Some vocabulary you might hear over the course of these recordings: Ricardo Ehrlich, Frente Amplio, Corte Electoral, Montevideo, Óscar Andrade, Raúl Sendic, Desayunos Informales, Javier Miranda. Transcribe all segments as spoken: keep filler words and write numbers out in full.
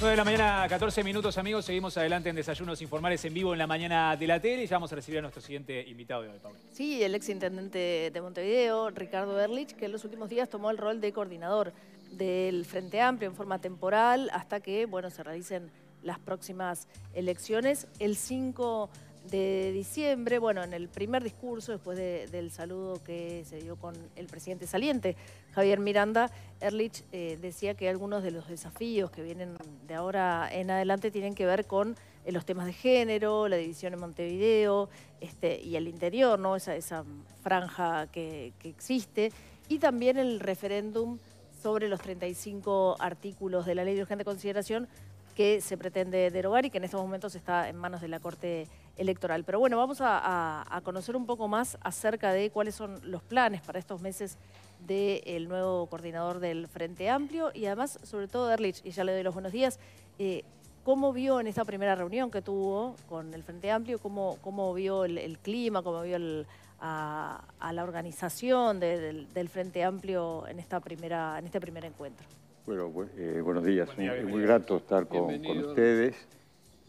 nueve de la mañana, catorce minutos, amigos. Seguimos adelante en Desayunos Informales en vivo en la mañana de la tele. Y ya vamos a recibir a nuestro siguiente invitado de hoy, Paula. Sí, el exintendente de Montevideo, Ricardo Ehrlich, que en los últimos días tomó el rol de coordinador del Frente Amplio en forma temporal hasta que, bueno, se realicen las próximas elecciones. El cinco de diciembre, bueno, en el primer discurso, después de, del saludo que se dio con el presidente saliente, Javier Miranda, Ehrlich eh, decía que algunos de los desafíos que vienen de ahora en adelante tienen que ver con eh, los temas de género, la división en Montevideo este, y el interior, ¿no? Esa, esa franja que, que existe, y también el referéndum sobre los treinta y cinco artículos de la Ley de Urgente Consideración que se pretende derogar y que en estos momentos está en manos de la Corte Electoral. Pero bueno, vamos a, a, a conocer un poco más acerca de cuáles son los planes para estos meses del nuevo coordinador del Frente Amplio y además, sobre todo, Ehrlich, y ya le doy los buenos días, eh, ¿cómo vio en esta primera reunión que tuvo con el Frente Amplio? ¿Cómo, cómo vio el, el clima? ¿Cómo vio el, a, a la organización de, del, del Frente Amplio en, esta primera, en este primer encuentro? Bueno, eh, buenos días. Buen día, muy grato estar con, con ustedes.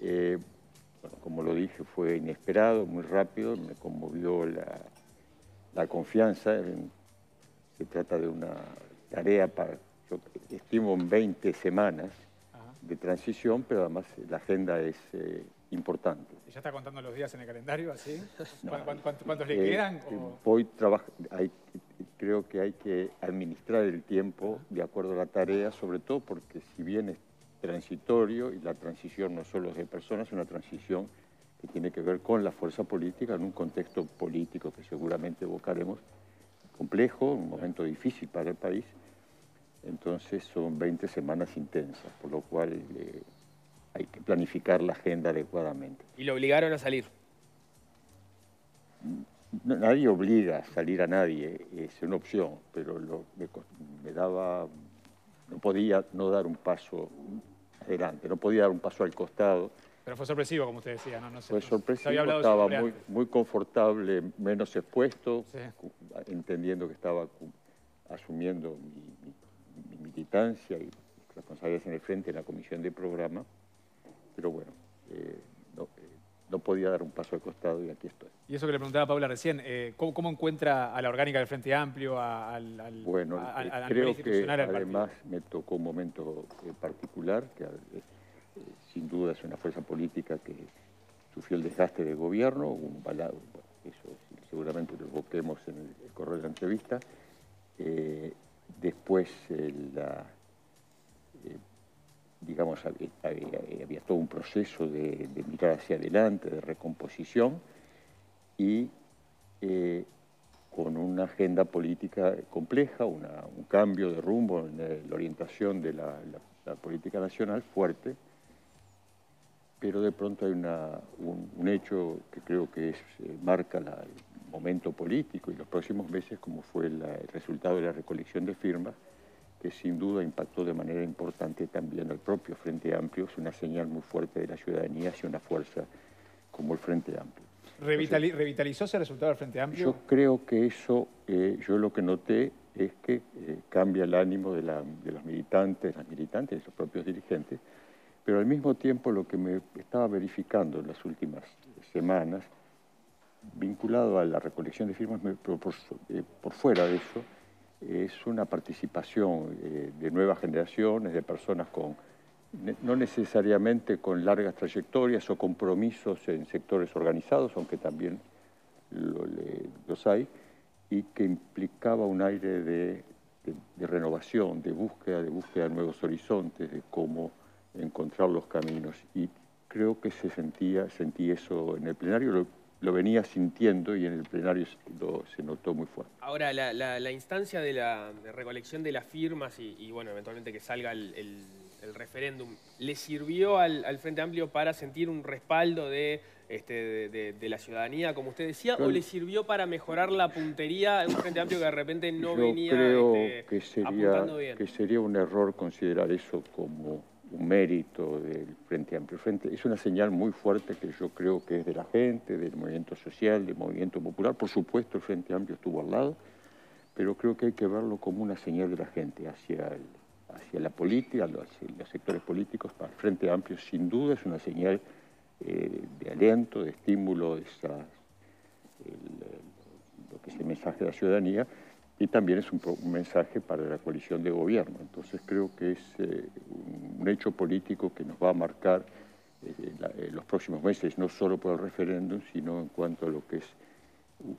Eh, bueno, como lo dije, fue inesperado, muy rápido. Me conmovió la, la confianza. Se trata de una tarea para, yo estimo, en veinte semanas de transición, pero además la agenda es eh, importante. ¿Y ya está contando los días en el calendario, así? No, ¿Cuántos, cuántos, cuántos eh, le quedan? ¿O? Hoy trabajo... Hay, Creo que hay que administrar el tiempo de acuerdo a la tarea, sobre todo porque si bien es transitorio, y la transición no solo es de personas, es una transición que tiene que ver con la fuerza política en un contexto político que seguramente evocaremos, complejo, un momento difícil para el país. Entonces son veinte semanas intensas, por lo cual eh, hay que planificar la agenda adecuadamente. ¿Y lo obligaron a salir? Nadie obliga a salir a nadie, es una opción, pero lo, me, me daba, no podía no dar un paso adelante, no podía dar un paso al costado. Pero fue sorpresivo, como usted decía, ¿no? no sé, fue sorpresivo, estaba muy, muy confortable, menos expuesto, sí. Entendiendo que estaba asumiendo mi, mi, mi militancia y responsabilidades en el frente, en la comisión de programa, pero bueno... Eh, no, No podía dar un paso al costado y aquí estoy. Y eso que le preguntaba a Paula recién, eh, ¿cómo, ¿cómo encuentra a la orgánica del Frente Amplio, a, al, al, bueno, a, al, al creo que además partido? Me tocó un momento eh, particular, que eh, sin duda es una fuerza política que sufrió el desgaste del gobierno, un balado, eso seguramente lo evoquemos en el, el correo de la entrevista. Eh, después eh, la... Eh, digamos, había, había, había todo un proceso de, de mirar hacia adelante, de recomposición, y eh, con una agenda política compleja, una, un cambio de rumbo en la orientación de la, la, la política nacional fuerte, pero de pronto hay una, un, un hecho que creo que es, marca la, el momento político y los próximos meses, como fue la, el resultado de la recolección de firmas, que sin duda impactó de manera importante también al propio Frente Amplio. Es una señal muy fuerte de la ciudadanía hacia una fuerza como el Frente Amplio. Entonces, ¿revitalizó ese resultado del Frente Amplio? Yo creo que eso, eh, yo lo que noté es que eh, cambia el ánimo de, la, de los militantes, las militantes, de los propios dirigentes, pero al mismo tiempo lo que me estaba verificando en las últimas semanas, vinculado a la recolección de firmas, me, pero por, eh, por fuera de eso, es una participación eh, de nuevas generaciones, de personas con ne, no necesariamente con largas trayectorias o compromisos en sectores organizados, aunque también lo, le, los hay, y que implicaba un aire de, de, de renovación, de búsqueda, de búsqueda de nuevos horizontes, de cómo encontrar los caminos. Y creo que se sentía, sentí eso en el plenario. Lo, Lo venía sintiendo y en el plenario lo, se notó muy fuerte. Ahora, la, la, la instancia de la de recolección de las firmas y, y bueno, eventualmente que salga el, el, el referéndum, ¿le sirvió al, al Frente Amplio para sentir un respaldo de, este, de, de, de la ciudadanía, como usted decía, yo, o le sirvió para mejorar la puntería de un Frente Amplio que de repente no yo venía creo este, que sería, apuntando bien? Que sería un error considerar eso como un mérito del Frente Amplio. Frente, es una señal muy fuerte que yo creo que es de la gente, del movimiento social, del movimiento popular. Por supuesto, el Frente Amplio estuvo al lado, pero creo que hay que verlo como una señal de la gente hacia el, hacia la política, hacia los sectores políticos, para el Frente Amplio, sin duda es una señal eh, de aliento, de estímulo, esas, el, lo que es el mensaje de la ciudadanía, y también es un, un mensaje para la coalición de gobierno. Entonces creo que es eh, un hecho político que nos va a marcar eh, la, eh, los próximos meses, no solo por el referéndum, sino en cuanto a lo que es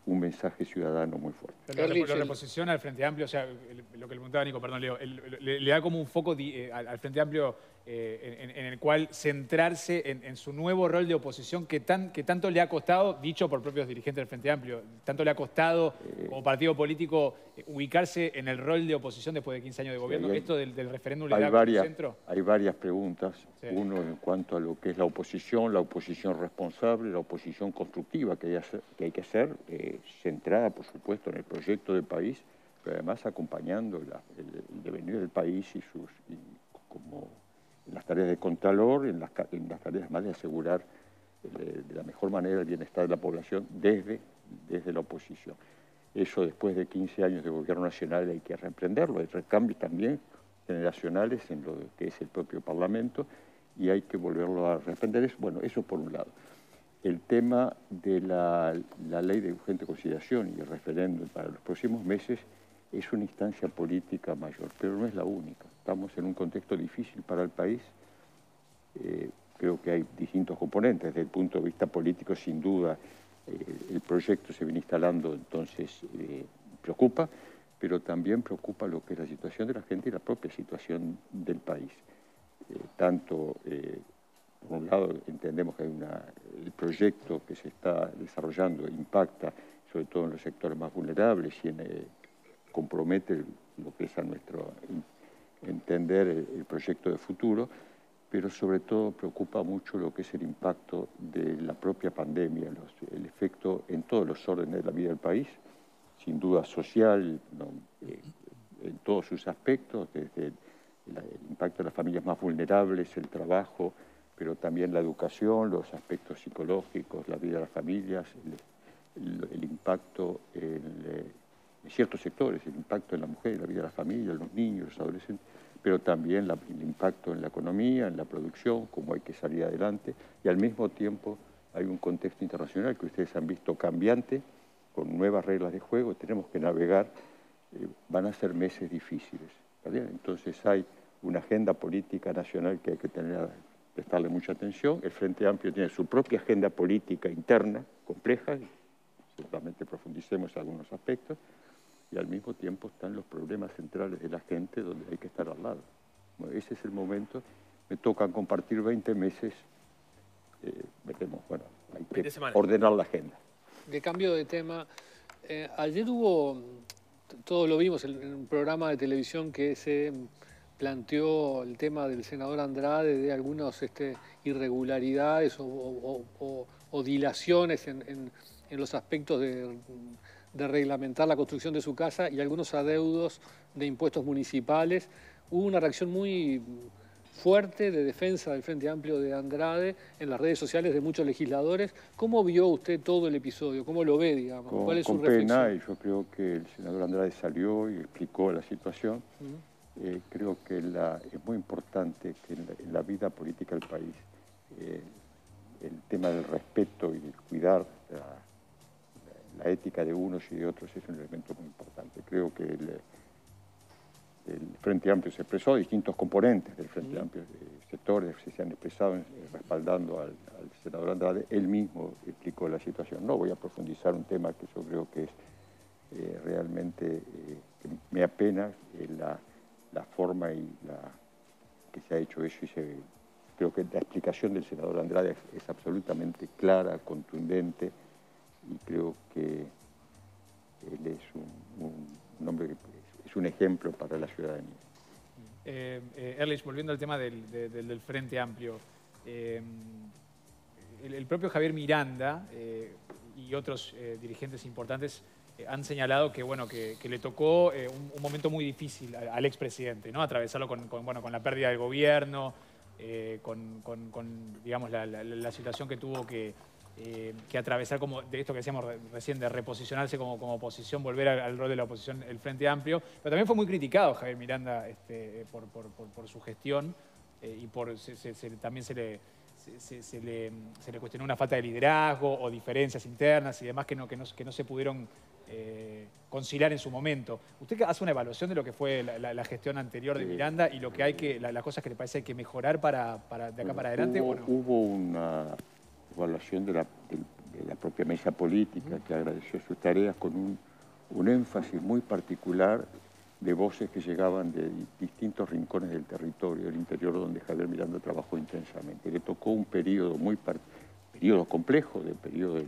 un mensaje ciudadano muy fuerte. Pero lo, lo reposiciona al Frente Amplio, o sea, el, lo que le preguntaba Nico, perdón, Leo, el, le, le da como un foco di, eh, al, al Frente Amplio eh, en, en el cual centrarse en, en su nuevo rol de oposición que, tan, que tanto le ha costado, dicho por propios dirigentes del Frente Amplio, tanto le ha costado eh, como partido político eh, ubicarse en el rol de oposición después de quince años de gobierno. Hay, ¿esto del, del referéndum le da varias, como centro? Hay varias preguntas, sí. Uno en cuanto a lo que es la oposición, la oposición responsable, la oposición constructiva que hay, hacer, que, hay que hacer, Eh, centrada, por supuesto, en el proyecto del país, pero además acompañando la, el, el devenir del país y sus y como en las tareas de contralor, en las, en las tareas más de asegurar eh, de la mejor manera el bienestar de la población desde, desde la oposición. Eso después de quince años de gobierno nacional hay que reprenderlo, hay recambios también generacionales en lo que es el propio Parlamento y hay que volverlo a reprender. Eso, bueno, eso por un lado. El tema de la, la ley de urgente consideración y el referéndum para los próximos meses es una instancia política mayor, pero no es la única. Estamos en un contexto difícil para el país. Eh, creo que hay distintos componentes. Desde el punto de vista político, sin duda, eh, el proyecto se viene instalando, entonces eh, preocupa, pero también preocupa lo que es la situación de la gente y la propia situación del país. Eh, tanto... Eh, Por un lado, entendemos que hay una, el proyecto que se está desarrollando impacta sobre todo en los sectores más vulnerables y en, eh, compromete lo que es a nuestro entender el, el proyecto de futuro, pero sobre todo preocupa mucho lo que es el impacto de la propia pandemia, los, el efecto en todos los órdenes de la vida del país, sin duda social, no, eh, en todos sus aspectos, desde el, el impacto de las familias más vulnerables, el trabajo, pero también la educación, los aspectos psicológicos, la vida de las familias, el, el, el impacto en, en ciertos sectores, el impacto en la mujer, la vida de la familia, los niños, los adolescentes, pero también la, el impacto en la economía, en la producción, cómo hay que salir adelante. Y al mismo tiempo hay un contexto internacional que ustedes han visto cambiante, con nuevas reglas de juego, tenemos que navegar, eh, van a ser meses difíciles, ¿vale? Entonces hay una agenda política nacional que hay que tener a, prestarle mucha atención. El Frente Amplio tiene su propia agenda política interna, compleja, y seguramente profundicemos algunos aspectos, y al mismo tiempo están los problemas centrales de la gente donde hay que estar al lado. Bueno, ese es el momento. Me toca compartir veinte meses, eh, veremos, bueno, hay que ordenar la agenda. De cambio de tema, eh, ayer hubo, todos lo vimos en un programa de televisión que se... planteó el tema del senador Andrade de algunas este, irregularidades o, o, o, o dilaciones en, en, en los aspectos de, de reglamentar la construcción de su casa y algunos adeudos de impuestos municipales. Hubo una reacción muy fuerte de defensa del Frente Amplio de Andrade en las redes sociales de muchos legisladores. ¿Cómo vio usted todo el episodio? ¿Cómo lo ve, digamos? Con, ¿Cuál es con su pena, reflexión? Yo creo que el senador Andrade salió y explicó la situación. Uh -huh. Eh, creo que la, es muy importante que en la, en la vida política del país eh, el tema del respeto y del cuidar la, la ética de unos y de otros es un elemento muy importante. Creo que el, el Frente Amplio se expresó, distintos componentes del Frente sí. Amplio, eh, sectores se han expresado eh, respaldando al, al senador Andrade. Él mismo explicó la situación. No voy a profundizar un tema que yo creo que es eh, realmente, eh, que me apena eh, la... la forma y la que se ha hecho eso. Y se, creo que la explicación del senador Andrade es, es absolutamente clara, contundente, y creo que él es un, un, un hombre que es un ejemplo para la ciudadanía. Eh, eh, Ehrlich, volviendo al tema del, del, del Frente Amplio, eh, el, el propio Javier Miranda eh, y otros eh, dirigentes importantes han señalado que, bueno, que, que le tocó eh, un, un momento muy difícil al, al expresidente, ¿no? Atravesarlo con, con, bueno, con la pérdida del gobierno, eh, con, con, con digamos, la, la, la situación que tuvo que, eh, que atravesar, como de esto que decíamos recién, de reposicionarse como, como oposición, volver al, al rol de la oposición, el Frente Amplio. Pero también fue muy criticado Javier Miranda este, por, por, por, por su gestión eh, y por, se, se, se, también se le... Se, se, se, le, se le cuestionó una falta de liderazgo o diferencias internas y demás que no, que no, que no se pudieron eh, conciliar en su momento. ¿Usted hace una evaluación de lo que fue la, la, la gestión anterior de Miranda y lo que hay que, la, las cosas que le parece hay que mejorar para, para, de acá para adelante? Hubo, ¿o no? Hubo una evaluación de la, de, de la propia mesa política uh-huh. que agradeció sus tareas con un, un énfasis muy particular de voces que llegaban de distintos rincones del territorio, del interior, donde Javier Miranda trabajó intensamente. Le tocó un periodo muy par... periodo complejo, del periodo el,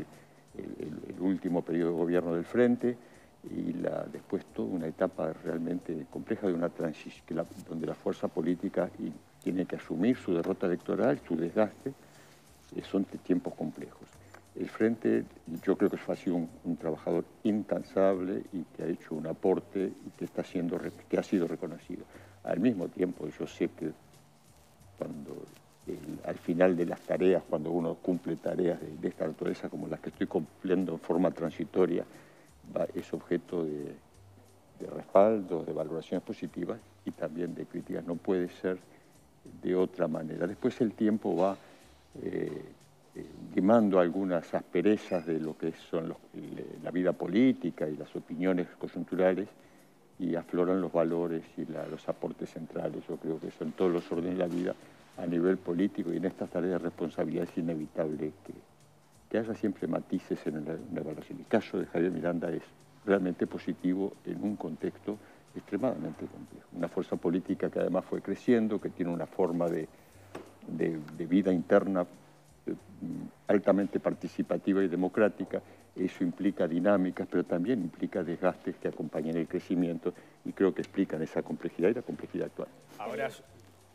el, el último periodo de gobierno del Frente, y la, después toda una etapa realmente compleja de una transición, que la, donde la fuerza política y, tiene que asumir su derrota electoral, su desgaste, eh, son tiempos complejos. El Frente, yo creo que ha sido un, un trabajador incansable y que ha hecho un aporte y que, está siendo, que ha sido reconocido. Al mismo tiempo, yo sé que cuando el, al final de las tareas, cuando uno cumple tareas de, de esta naturaleza, como las que estoy cumpliendo en forma transitoria, va, es objeto de, de respaldo, de valoraciones positivas y también de críticas. No puede ser de otra manera. Después el tiempo va... Eh, limando algunas asperezas de lo que son los, la vida política y las opiniones coyunturales, y afloran los valores y la, los aportes centrales. Yo creo que eso en todos los órdenes de la vida, a nivel político y en estas tareas de responsabilidad, es inevitable que, que haya siempre matices en la evaluación. El caso de Javier Miranda es realmente positivo en un contexto extremadamente complejo. Una fuerza política que además fue creciendo, que tiene una forma de, de, de vida interna altamente participativa y democrática. Eso implica dinámicas, pero también implica desgastes que acompañan el crecimiento y creo que explican esa complejidad y la complejidad actual. Ahora...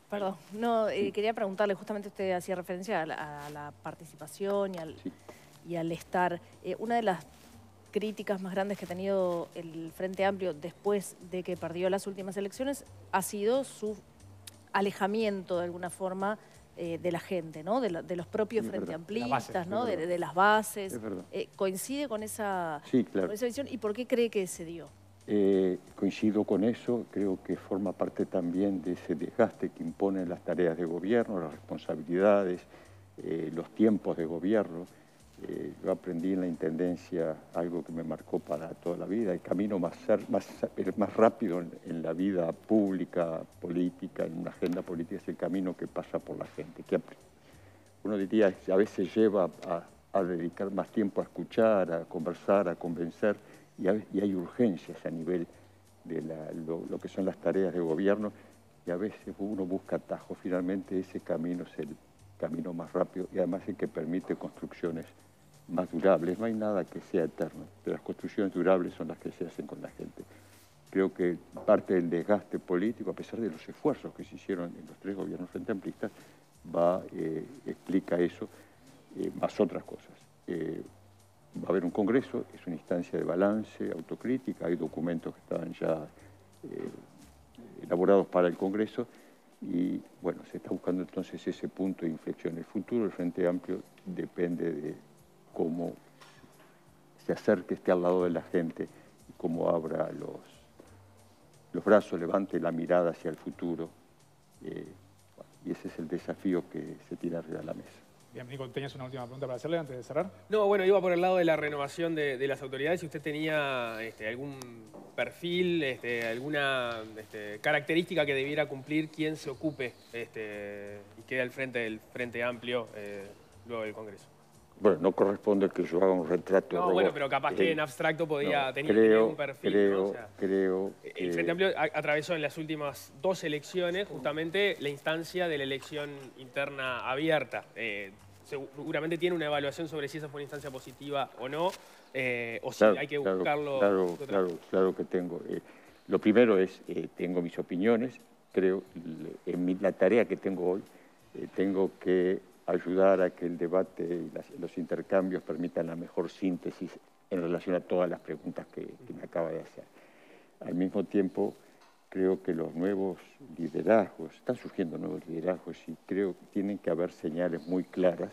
Perdón, no, eh, quería preguntarle, justamente usted hacía referencia a la, a la participación y al, sí. y al estar. Eh, una de las críticas más grandes que ha tenido el Frente Amplio después de que perdió las últimas elecciones ha sido su alejamiento, de alguna forma, Eh, de la gente, ¿no? De, la, de los propios Frente Amplistas, ¿no? De, de las bases. Eh, ¿Coincide con esa, sí, claro. con esa visión? ¿Y por qué cree que se dio? Eh, coincido con eso. Creo que forma parte también de ese desgaste que imponen las tareas de gobierno, las responsabilidades, eh, los tiempos de gobierno. Eh, yo aprendí en la Intendencia algo que me marcó para toda la vida. El camino más, más, más rápido en, en la vida pública, política, en una agenda política, es el camino que pasa por la gente. Que uno diría que a veces lleva a, a dedicar más tiempo a escuchar, a conversar, a convencer, y, a, y hay urgencias a nivel de la, lo, lo que son las tareas de gobierno, y a veces uno busca atajos. Finalmente ese camino es el camino más rápido y además el que permite construcciones más durables. No hay nada que sea eterno, pero las construcciones durables son las que se hacen con la gente. Creo que parte del desgaste político, a pesar de los esfuerzos que se hicieron en los tres gobiernos frente amplistas, va, eh, explica eso, eh, más otras cosas. Eh, va a haber un congreso, es una instancia de balance, autocrítica, hay documentos que estaban ya eh, elaborados para el congreso, y bueno, se está buscando entonces ese punto de inflexión. El futuro del Frente Amplio depende de cómo se acerque, esté al lado de la gente, y cómo abra los, los brazos, levante la mirada hacia el futuro. Eh, y ese es el desafío que se tira arriba de la mesa. Bien, Nico, ¿tenías una última pregunta para hacerle antes de cerrar? No, bueno, iba por el lado de la renovación de, de las autoridades. Si usted tenía este, algún perfil, este, alguna este, característica que debiera cumplir quien se ocupe este, y quede al frente del Frente Amplio eh, luego del Congreso. Bueno, no corresponde que yo haga un retrato. No, de bueno, pero capaz eh, que en abstracto podía no, tener creo, un perfil. Creo, ¿no? O sea, creo el Frente que... Amplio atravesó en las últimas dos elecciones justamente la instancia de la elección interna abierta. Eh, seguramente tiene una evaluación sobre si esa fue una instancia positiva o no, eh, o si claro, hay que buscarlo. Claro, claro, claro que tengo. Eh, lo primero es, eh, tengo mis opiniones, creo, en mi, la tarea que tengo hoy, eh, tengo que ayudar a que el debate y las, los intercambios permitan la mejor síntesis en relación a todas las preguntas que, que me acaba de hacer. Al mismo tiempo, creo que los nuevos liderazgos, están surgiendo nuevos liderazgos y creo que tienen que haber señales muy claras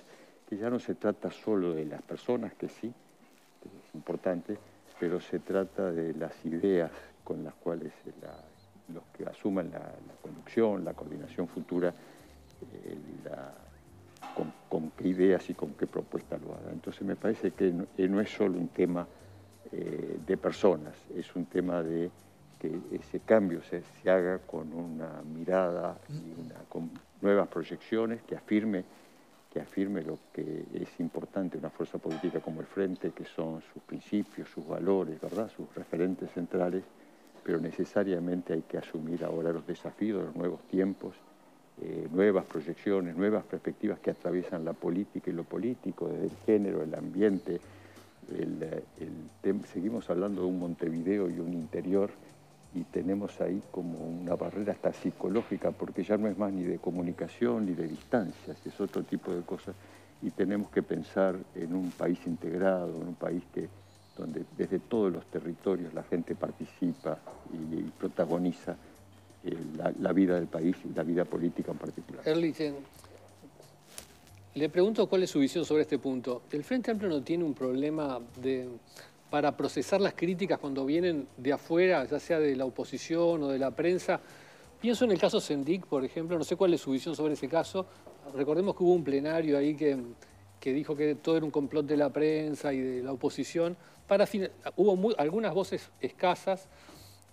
que ya no se trata solo de las personas, que sí, que es importante, pero se trata de las ideas con las cuales la, los que asuman la, la conducción, la coordinación futura, eh, la, con, con qué ideas y con qué propuesta lo haga. Entonces me parece que no, que no es solo un tema eh, de personas, es un tema de que ese cambio se, se haga con una mirada y una, con nuevas proyecciones que afirme, que afirme lo que es importante una fuerza política como el Frente, que son sus principios, sus valores, ¿verdad?, sus referentes centrales, pero necesariamente hay que asumir ahora los desafíos, los nuevos tiempos, eh, nuevas proyecciones, nuevas perspectivas que atraviesan la política y lo político, desde el género, el ambiente. El, el, seguimos hablando de un Montevideo y un interior, y tenemos ahí como una barrera hasta psicológica, porque ya no es más ni de comunicación ni de distancias, es otro tipo de cosas, y tenemos que pensar en un país integrado, en un país que, donde desde todos los territorios la gente participa y, y protagoniza eh, la, la vida del país y la vida política en particular. Ehrlich, le pregunto cuál es su visión sobre este punto. ¿El Frente Amplio no tiene un problema de... para procesar las críticas cuando vienen de afuera, ya sea de la oposición o de la prensa? Pienso en el caso Sendic, por ejemplo, no sé cuál es su visión sobre ese caso. Recordemos que hubo un plenario ahí que, que dijo que todo era un complot de la prensa y de la oposición. Para, hubo muy, algunas voces escasas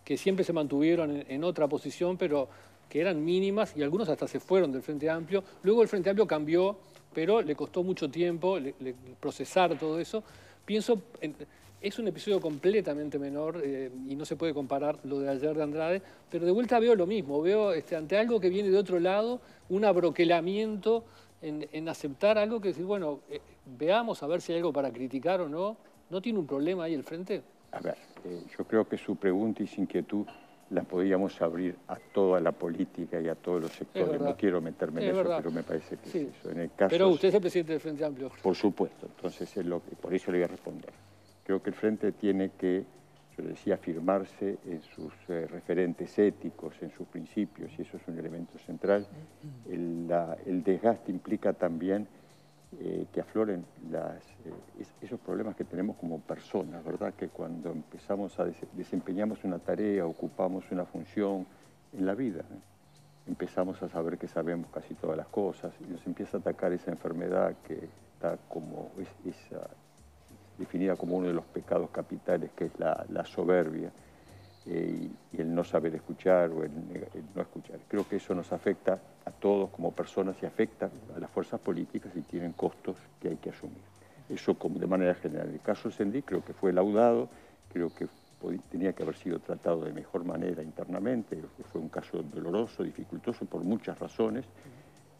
que siempre se mantuvieron en, en otra posición, pero que eran mínimas, y algunos hasta se fueron del Frente Amplio. Luego el Frente Amplio cambió, pero le costó mucho tiempo le, le, procesar todo eso. Pienso... en, es un episodio completamente menor eh, y no se puede comparar lo de ayer de Andrade, pero de vuelta veo lo mismo, veo este, ante algo que viene de otro lado, un abroquelamiento en, en aceptar algo que decir, bueno, eh, veamos a ver si hay algo para criticar o no. ¿No tiene un problema ahí el Frente? A ver, eh, yo creo que su pregunta y su inquietud la podríamos abrir a toda la política y a todos los sectores. No quiero meterme en es eso, verdad. Pero me parece que sí. Es eso. En el caso, pero usted es el presidente del Frente Amplio. Por supuesto, entonces es lo que, por eso le voy a responder. Creo que el Frente tiene que, yo decía, afirmarse en sus eh, referentes éticos, en sus principios, y eso es un elemento central. El, la, el desgaste implica también eh, que afloren las, eh, es, esos problemas que tenemos como personas, ¿verdad? Que cuando empezamos a des, desempeñamos una tarea, ocupamos una función en la vida, ¿eh? Empezamos a saber que sabemos casi todas las cosas, y nos empieza a atacar esa enfermedad que está como es, esa... definida como uno de los pecados capitales, que es la, la soberbia eh, y, y el no saber escuchar o el, el no escuchar. Creo que eso nos afecta a todos como personas y afecta a las fuerzas políticas y tienen costos que hay que asumir. Eso como de manera general. El caso Sendic creo que fue laudado, creo que podía, tenía que haber sido tratado de mejor manera internamente, fue un caso doloroso, dificultoso por muchas razones,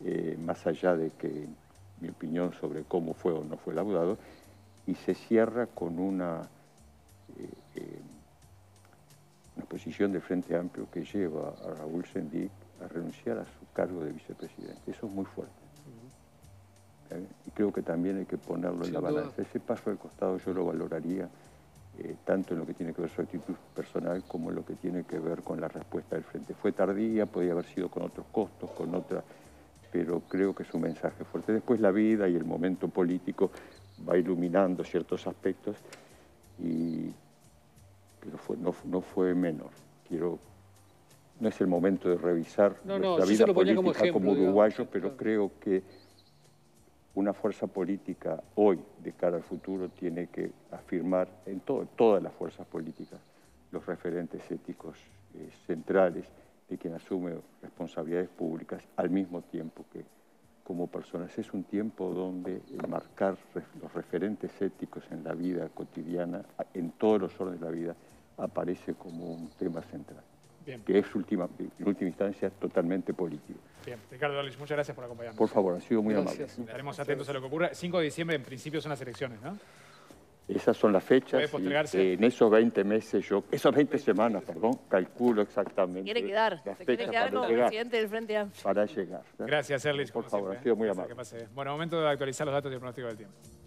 eh, más allá de que mi opinión sobre cómo fue o no fue laudado, y se cierra con una, eh, eh, una posición de Frente Amplio que lleva a Raúl Sendic a renunciar a su cargo de vicepresidente. Eso es muy fuerte. Uh-huh. ¿Eh? Y creo que también hay que ponerlo en la balanza. Ese paso al costado yo lo valoraría eh, tanto en lo que tiene que ver su actitud personal como en lo que tiene que ver con la respuesta del Frente. Fue tardía, podía haber sido con otros costos, con otra, pero creo que es un mensaje fuerte. Después la vida y el momento político va iluminando ciertos aspectos, y, pero fue, no, no fue menor. Quiero, no es el momento de revisar no, nuestra no, vida política como, ejemplo, como uruguayos, pero claro, creo que una fuerza política hoy, de cara al futuro, tiene que afirmar en todo, todas las fuerzas políticas los referentes éticos eh, centrales de quien asume responsabilidades públicas al mismo tiempo que... como personas. Es un tiempo donde marcar los referentes éticos en la vida cotidiana, en todos los órdenes de la vida, aparece como un tema central. Bien. Que es, última, en última instancia, totalmente político. Bien. Ricardo Ehrlich, muchas gracias por acompañarnos. Por favor, ha sido muy amable. Estaremos atentos a lo que ocurra. cinco de diciembre, en principio, son las elecciones, ¿no? Esas son las fechas. Y en esos veinte meses, yo, esas veinte semanas, perdón, calculo exactamente. Quiere quedar, se quiere quedar como presidente del Frente Amplio. Para llegar. ¿Eh? Gracias, Ehrlich. Por favor, siempre, ha sido muy amable. Bueno, momento de actualizar los datos y el pronóstico del tiempo.